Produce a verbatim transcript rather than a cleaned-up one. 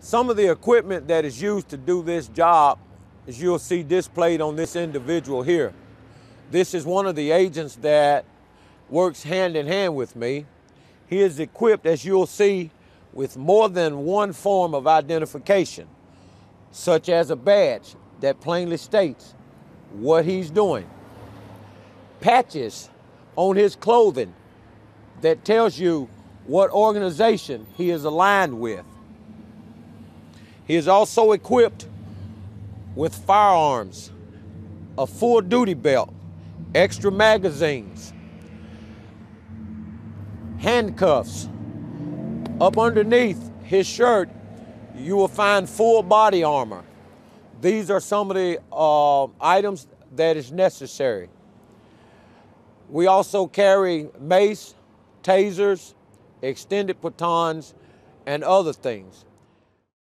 Some of the equipment that is used to do this job is you'll see displayed on this individual here. This is one of the agents that works hand in hand with me. He is equipped, as you'll see, with more than one form of identification, such as a badge that plainly states what he's doing, patches on his clothing that tells you what organization he is aligned with. He is also equipped with firearms, a full duty belt, extra magazines, handcuffs. Up underneath his shirt, you will find full body armor. These are some of the uh, items that is necessary. We also carry mace, tasers, extended batons, and other things.